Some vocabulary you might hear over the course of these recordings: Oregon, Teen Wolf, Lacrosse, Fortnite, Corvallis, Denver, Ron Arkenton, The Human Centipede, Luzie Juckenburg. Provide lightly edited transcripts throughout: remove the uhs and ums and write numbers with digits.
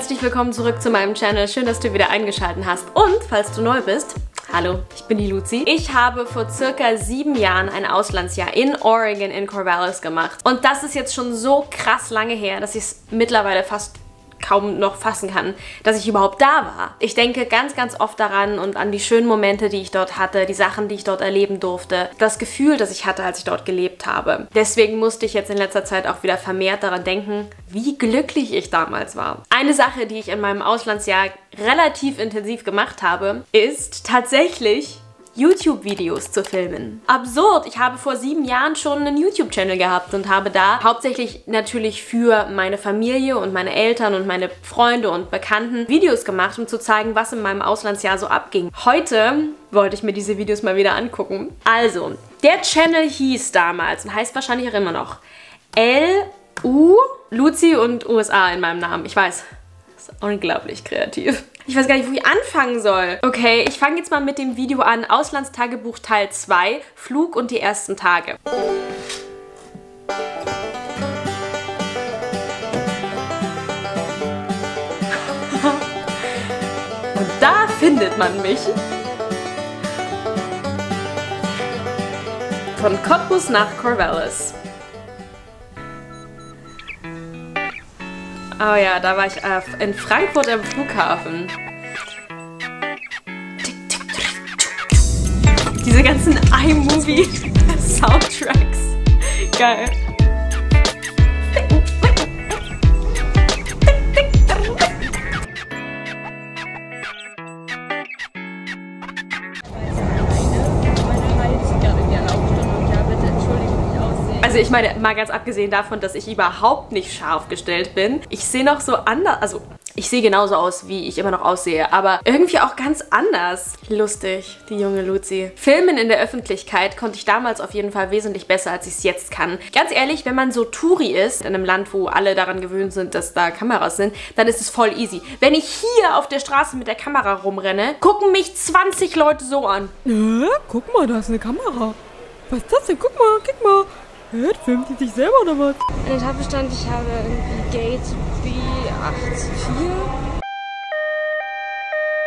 herzlich willkommen zurück zu meinem Channel. Schön, dass du wieder eingeschaltet hast. Und falls du neu bist, hallo, ich bin die Luzi. Ich habe vor circa 7 Jahren ein Auslandsjahr in Oregon in Corvallis gemacht. Und das ist jetzt schon so krass lange her, dass ich es mittlerweile fast kaum noch fassen kann, dass ich überhaupt da war. Ich denke ganz, ganz oft daran und an die schönen Momente, die ich dort hatte, die Sachen, die ich dort erleben durfte, das Gefühl, das ich hatte, als ich dort gelebt habe. Deswegen musste ich jetzt in letzter Zeit auch wieder vermehrt daran denken, wie glücklich ich damals war. Eine Sache, die ich in meinem Auslandsjahr relativ intensiv gemacht habe, ist tatsächlich YouTube-Videos zu filmen. Absurd! Ich habe vor 7 Jahren schon einen YouTube-Channel gehabt und habe da hauptsächlich natürlich für meine Familie und meine Eltern und meine Freunde und Bekannten Videos gemacht, um zu zeigen, was in meinem Auslandsjahr so abging. Heute wollte ich mir diese Videos mal wieder angucken. Also, der Channel hieß damals und heißt wahrscheinlich auch immer noch LU Luzi und USA in meinem Namen. Ich weiß, das ist unglaublich kreativ. Ich weiß gar nicht, wo ich anfangen soll. Okay, ich fange jetzt mal mit dem Video an. Auslandstagebuch Teil 2, Flug und die ersten Tage. Und da findet man mich. Von Cottbus nach Corvallis. Oh ja, da war ich in Frankfurt am Flughafen. Diese ganzen iMovie-Soundtracks. Geil. Also ich meine, mal ganz abgesehen davon, dass ich überhaupt nicht scharf gestellt bin, ich sehe noch so anders, also ich sehe genauso aus, wie ich immer noch aussehe, aber irgendwie auch ganz anders. Lustig, die junge Luzi. Filmen in der Öffentlichkeit konnte ich damals auf jeden Fall wesentlich besser, als ich es jetzt kann. Ganz ehrlich, wenn man so Touri ist, in einem Land, wo alle daran gewöhnt sind, dass da Kameras sind, dann ist es voll easy. Wenn ich hier auf der Straße mit der Kamera rumrenne, gucken mich 20 Leute so an. Guck mal, da ist eine Kamera. Was ist das denn? Guck mal, guck mal. Hört, filmt die sich selber oder was? In den Tatbestand, ich habe irgendwie Gate B84.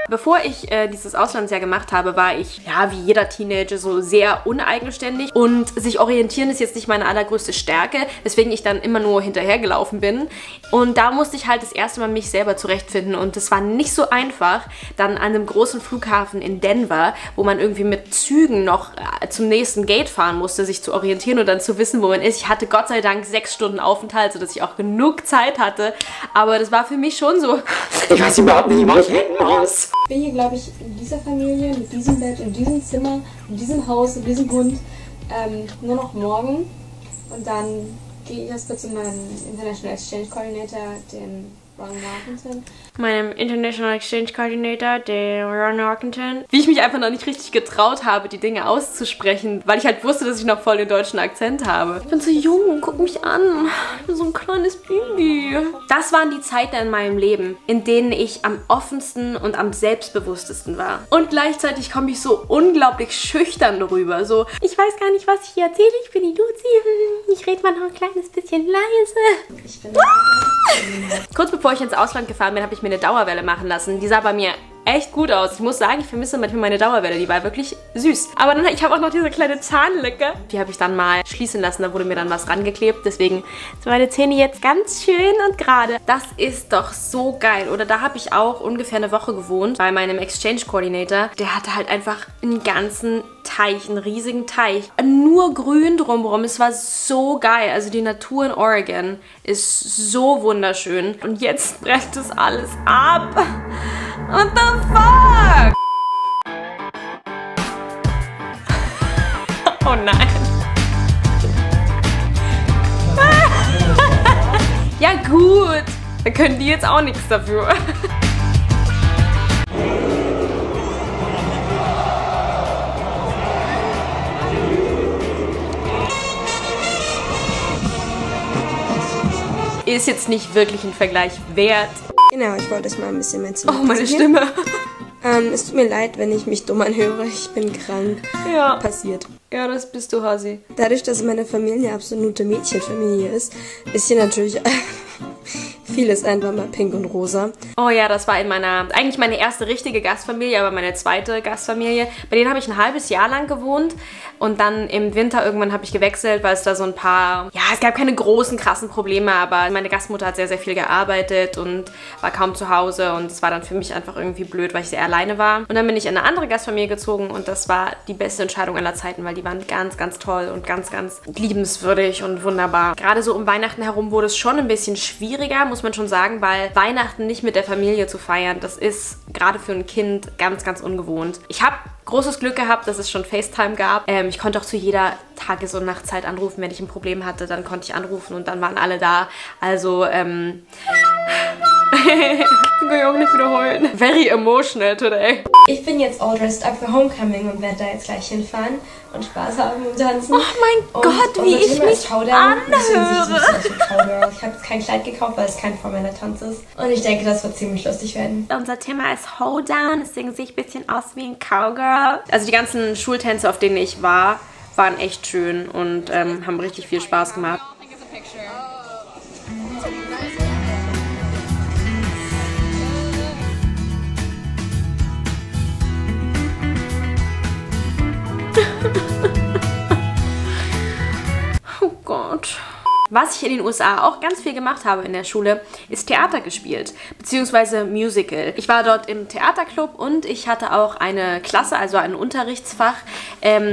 Bevor ich dieses Auslandsjahr gemacht habe, war ich, ja, wie jeder Teenager so sehr uneigenständig und sich orientieren ist jetzt nicht meine allergrößte Stärke, weswegen ich dann immer nur hinterhergelaufen bin und da musste ich halt das erste Mal mich selber zurechtfinden und es war nicht so einfach, dann an einem großen Flughafen in Denver, wo man irgendwie mit Zügen noch zum nächsten Gate fahren musste, sich zu orientieren und dann zu wissen, wo man ist. Ich hatte Gott sei Dank 6 Stunden Aufenthalt, sodass ich auch genug Zeit hatte, aber das war für mich schon so, ich weiß überhaupt nicht, wo ich hin muss. Ich bin hier, glaube ich, in dieser Familie, mit diesem Bett, in diesem Zimmer, in diesem Haus, in diesem Hund, nur noch morgen. Und dann gehe ich erst kurz zu meinem International Exchange Coordinator, dem Ron Arkenton. Meinem International Exchange Coordinator, dem Ron Arkenton. Wie ich mich einfach noch nicht richtig getraut habe, die Dinge auszusprechen, weil ich halt wusste, dass ich noch voll den deutschen Akzent habe. Ich bin so jung, guck mich an. Ich bin so ein kleines Baby. Das waren die Zeiten in meinem Leben, in denen ich am offensten und am selbstbewusstesten war. Und gleichzeitig komme ich so unglaublich schüchtern rüber. So, ich weiß gar nicht, was ich hier erzähle. Ich bin die Luzi. Ich rede mal noch ein kleines bisschen leise. Ich bin kurz bevor ich ins Ausland gefahren bin, habe ich mir eine Dauerwelle machen lassen. Die sah bei mir echt gut aus. Ich muss sagen, ich vermisse manchmal meine Dauerwelle. Die war wirklich süß. Aber dann, ich habe auch noch diese kleine Zahnlücke. Die habe ich dann mal schließen lassen. Da wurde mir dann was rangeklebt. Deswegen sind meine Zähne jetzt ganz schön und gerade. Das ist doch so geil. Oder da habe ich auch ungefähr eine Woche gewohnt bei meinem Exchange-Coordinator. Der hatte halt einfach einen ganzen Teich, einen riesigen Teich. Nur grün drumherum. Es war so geil. Also die Natur in Oregon ist so wunderschön. Und jetzt brennt es alles ab. What the fuck? Oh nein. Ja gut, da können die jetzt auch nichts dafür. Ist jetzt nicht wirklich ein Vergleich wert. Genau, ich wollte es mal ein bisschen mehr zu machen. Oh, meine Stimme. Es tut mir leid, wenn ich mich dumm anhöre. Ich bin krank. Ja. Passiert. Ja, das bist du, Hasi. Dadurch, dass meine Familie eine absolute Mädchenfamilie ist, ist hier natürlich vieles ändern bei Pink und Rosa. Oh ja, das war in meiner, eigentlich meine erste richtige Gastfamilie, aber meine zweite Gastfamilie. Bei denen habe ich ein halbes Jahr lang gewohnt und dann im Winter irgendwann habe ich gewechselt, weil es da so ein paar, ja, es gab keine großen, krassen Probleme, aber meine Gastmutter hat sehr, sehr viel gearbeitet und war kaum zu Hause und es war dann für mich einfach irgendwie blöd, weil ich sehr alleine war. Und dann bin ich in eine andere Gastfamilie gezogen und das war die beste Entscheidung aller Zeiten, weil die waren ganz, ganz toll und ganz, ganz liebenswürdig und wunderbar. Gerade so um Weihnachten herum wurde es schon ein bisschen schwieriger, muss man schon sagen, weil Weihnachten nicht mit der Familie zu feiern, das ist gerade für ein Kind ganz, ganz ungewohnt. Ich habe großes Glück gehabt, dass es schon FaceTime gab. Ich konnte auch zu jeder Tages- und Nachtzeit anrufen, wenn ich ein Problem hatte, dann konnte ich anrufen und dann waren alle da. Also, ich kann auch nicht wiederholen. Very emotional today. Ich bin jetzt all dressed up für Homecoming und werde da jetzt gleich hinfahren und Spaß haben und tanzen. Oh mein Gott, wie ich mich anhöre. Ich habe jetzt kein Kleid gekauft, weil es kein formeller Tanz ist. Und ich denke, das wird ziemlich lustig werden. Unser Thema ist Hoedown, deswegen sehe ich ein bisschen aus wie ein Cowgirl. Also die ganzen Schultänze, auf denen ich war, waren echt schön und haben richtig viel Spaß gemacht. Oh Gott. Was ich in den USA auch ganz viel gemacht habe in der Schule, ist Theater gespielt, beziehungsweise Musical. Ich war dort im Theaterclub und ich hatte auch eine Klasse, also ein Unterrichtsfach,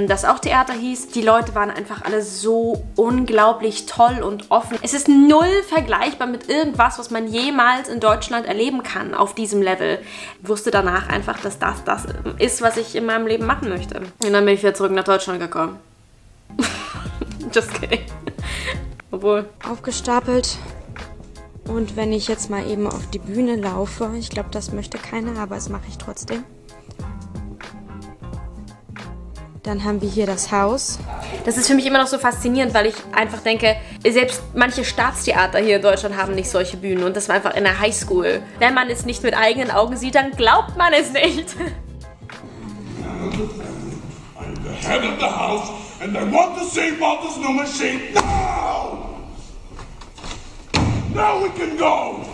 das auch Theater hieß. Die Leute waren einfach alle so unglaublich toll und offen. Es ist null vergleichbar mit irgendwas, was man jemals in Deutschland erleben kann auf diesem Level. Ich wusste danach einfach, dass das ist, was ich in meinem Leben machen möchte. Und dann bin ich wieder zurück nach Deutschland gekommen. Just kidding. Obwohl. Aufgestapelt. Und wenn ich jetzt mal eben auf die Bühne laufe, ich glaube, das möchte keiner, aber das mache ich trotzdem. Dann haben wir hier das Haus. Das ist für mich immer noch so faszinierend, weil ich einfach denke, selbst manche Staatstheater hier in Deutschland haben nicht solche Bühnen. Und das war einfach in der Highschool. Wenn man es nicht mit eigenen Augen sieht, dann glaubt man es nicht. I'm the head of the house and I want to save Martha's new machine now! Now we can go!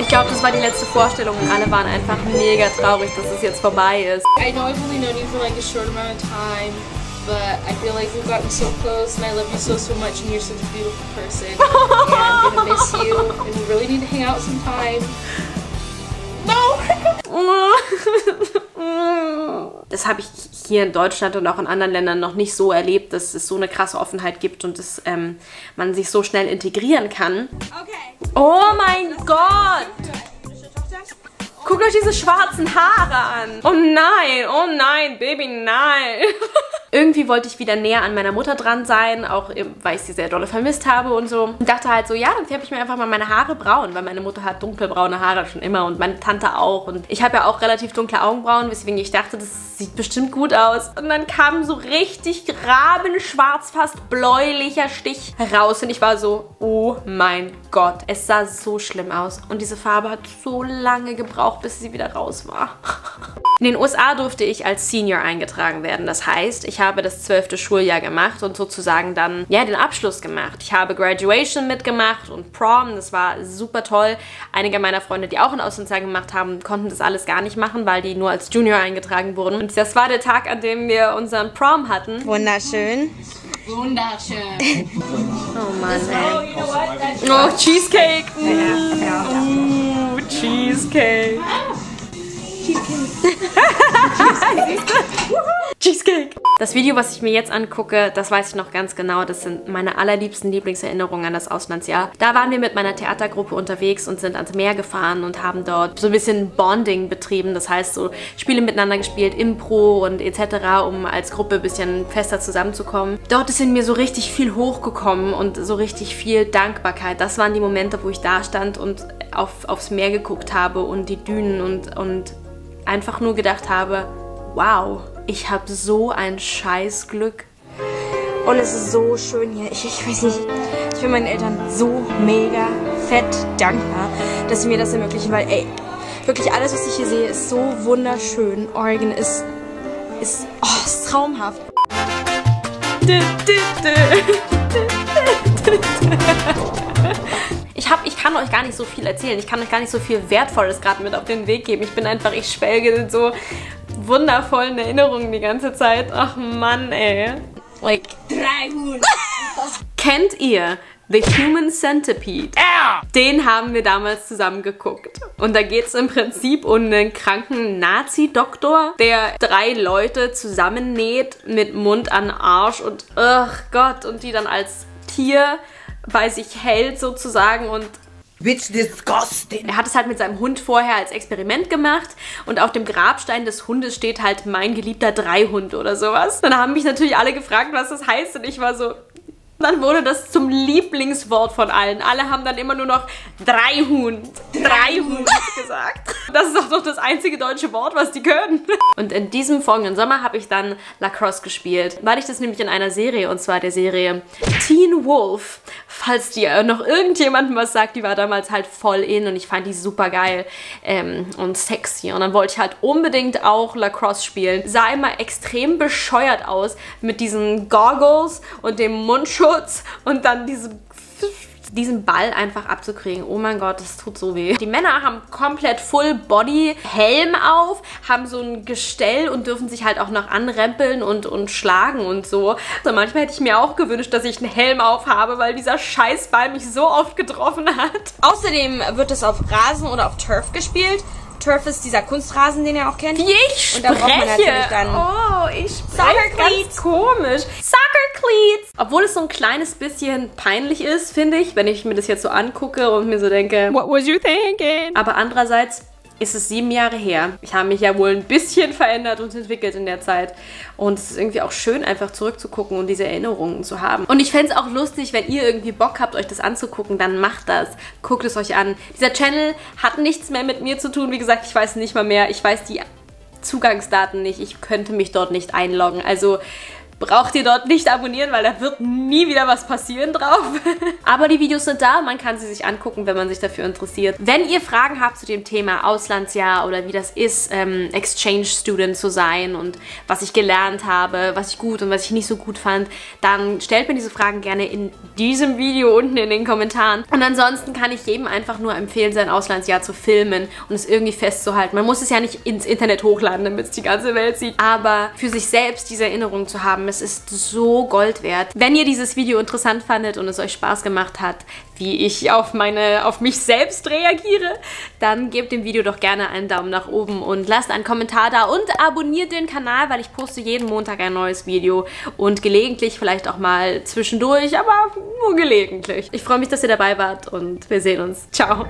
Ich glaube, das war die letzte Vorstellung und alle waren einfach mega traurig, dass es jetzt vorbei ist. I know I've only known you for like a short amount of time, but I feel like we've gotten so close and I love you so, so much and you're such a beautiful person. And I'm gonna miss you and we really need to hang out sometime. No! Das habe ich hier in Deutschland und auch in anderen Ländern noch nicht so erlebt, dass es so eine krasse Offenheit gibt und dass man sich so schnell integrieren kann. Okay. Oh mein Gott! Guckt euch diese schwarzen Haare an! Oh nein, Baby, nein! Irgendwie wollte ich wieder näher an meiner Mutter dran sein, auch weil ich sie sehr dolle vermisst habe und so. Und dachte halt so, ja, dann färbe ich mir einfach mal meine Haare braun, weil meine Mutter hat dunkelbraune Haare schon immer und meine Tante auch. Und ich habe ja auch relativ dunkle Augenbrauen, weswegen ich dachte, das sieht bestimmt gut aus. Und dann kam so richtig rabenschwarz, fast bläulicher Stich raus und ich war so, oh mein Gott, es sah so schlimm aus. Und diese Farbe hat so lange gebraucht, bis sie wieder raus war. In den USA durfte ich als Senior eingetragen werden, das heißt, ich habe das 12. Schuljahr gemacht und sozusagen dann, ja, den Abschluss gemacht. Ich habe Graduation mitgemacht und Prom, das war super toll. Einige meiner Freunde, die auch ein Auslandsjahr gemacht haben, konnten das alles gar nicht machen, weil die nur als Junior eingetragen wurden. Und das war der Tag, an dem wir unseren Prom hatten. Wunderschön. Wunderschön. Oh Mann, ey. Oh, Cheesecake. Oh, Cheesecake. Cheesecake. Cheesecake. Das Video, was ich mir jetzt angucke, das weiß ich noch ganz genau. Das sind meine allerliebsten Lieblingserinnerungen an das Auslandsjahr. Da waren wir mit meiner Theatergruppe unterwegs und sind ans Meer gefahren und haben dort so ein bisschen Bonding betrieben. Das heißt, so Spiele miteinander gespielt, Impro und etc., um als Gruppe ein bisschen fester zusammenzukommen. Dort ist in mir so richtig viel hochgekommen und so richtig viel Dankbarkeit. Das waren die Momente, wo ich da stand und aufs Meer geguckt habe und die Dünen und einfach nur gedacht habe, wow, ich habe so ein Scheißglück. Und es ist so schön hier. Ich weiß nicht, ich bin meinen Eltern so mega fett dankbar, dass sie mir das ermöglichen, weil ey, wirklich alles, was ich hier sehe, ist so wunderschön. Oregon ist traumhaft. Ich kann euch gar nicht so viel erzählen. Ich kann euch gar nicht so viel Wertvolles gerade mit auf den Weg geben. Ich bin einfach, ich schwelge in so wundervollen Erinnerungen die ganze Zeit. Ach Mann, ey. Like 300. Kennt ihr The Human Centipede? Den haben wir damals zusammen geguckt. Und da geht es im Prinzip um einen kranken Nazi-Doktor, der 3 Leute zusammennäht mit Mund an Arsch und ach Gott, und die dann als Tier bei sich hält sozusagen und Bitch, disgusting. Er hat es halt mit seinem Hund vorher als Experiment gemacht und auf dem Grabstein des Hundes steht halt mein geliebter Dreihund oder sowas. Dann haben mich natürlich alle gefragt, was das heißt und ich war so... Dann wurde das zum Lieblingswort von allen. Alle haben dann immer nur noch Dreihund, Dreihund gesagt. Das ist auch noch das einzige deutsche Wort, was die können. Und in diesem folgenden Sommer habe ich dann Lacrosse gespielt. War ich das nämlich in einer Serie, und zwar der Serie Teen Wolf. Falls die noch irgendjemandem was sagt, die war damals halt voll in und ich fand die super geil und sexy. Und dann wollte ich halt unbedingt auch Lacrosse spielen. Sah immer extrem bescheuert aus mit diesen Goggles und dem Mundschutz. Und dann diesen Ball einfach abzukriegen. Oh mein Gott, das tut so weh. Die Männer haben komplett Full Body Helm auf, haben so ein Gestell und dürfen sich halt auch noch anrempeln und schlagen und so. Also manchmal hätte ich mir auch gewünscht, dass ich einen Helm auf habe, weil dieser Scheißball mich so oft getroffen hat. Außerdem wird es auf Rasen oder auf Turf gespielt. Turf ist dieser Kunstrasen, den ihr auch kennt. Und da braucht man natürlich dann... Oh, ich spreche ganz komisch. Soccer Cleats! Obwohl es so ein kleines bisschen peinlich ist, finde ich, wenn ich mir das jetzt so angucke und mir so denke, what was you thinking? Aber andererseits ist es 7 Jahre her. Ich habe mich ja wohl ein bisschen verändert und entwickelt in der Zeit. Und es ist irgendwie auch schön, einfach zurückzugucken und diese Erinnerungen zu haben. Und ich fände es auch lustig, wenn ihr irgendwie Bock habt, euch das anzugucken, dann macht das. Guckt es euch an. Dieser Channel hat nichts mehr mit mir zu tun. Wie gesagt, ich weiß nicht mal mehr. Ich weiß die Zugangsdaten nicht. Ich könnte mich dort nicht einloggen. Also... braucht ihr dort nicht abonnieren, weil da wird nie wieder was passieren drauf. Aber die Videos sind da, man kann sie sich angucken, wenn man sich dafür interessiert. Wenn ihr Fragen habt zu dem Thema Auslandsjahr oder wie das ist, Exchange Student zu sein und was ich gelernt habe, was ich gut und was ich nicht so gut fand, dann stellt mir diese Fragen gerne in diesem Video unten in den Kommentaren. Und ansonsten kann ich jedem einfach nur empfehlen, sein Auslandsjahr zu filmen und es irgendwie festzuhalten. Man muss es ja nicht ins Internet hochladen, damit es die ganze Welt sieht, aber für sich selbst diese Erinnerung zu haben, es ist so Gold wert. Wenn ihr dieses Video interessant fandet und es euch Spaß gemacht hat, wie ich auf mich selbst reagiere, dann gebt dem Video doch gerne einen Daumen nach oben und lasst einen Kommentar da und abonniert den Kanal, weil ich poste jeden Montag ein neues Video und gelegentlich vielleicht auch mal zwischendurch, aber nur gelegentlich. Ich freue mich, dass ihr dabei wart und wir sehen uns. Ciao!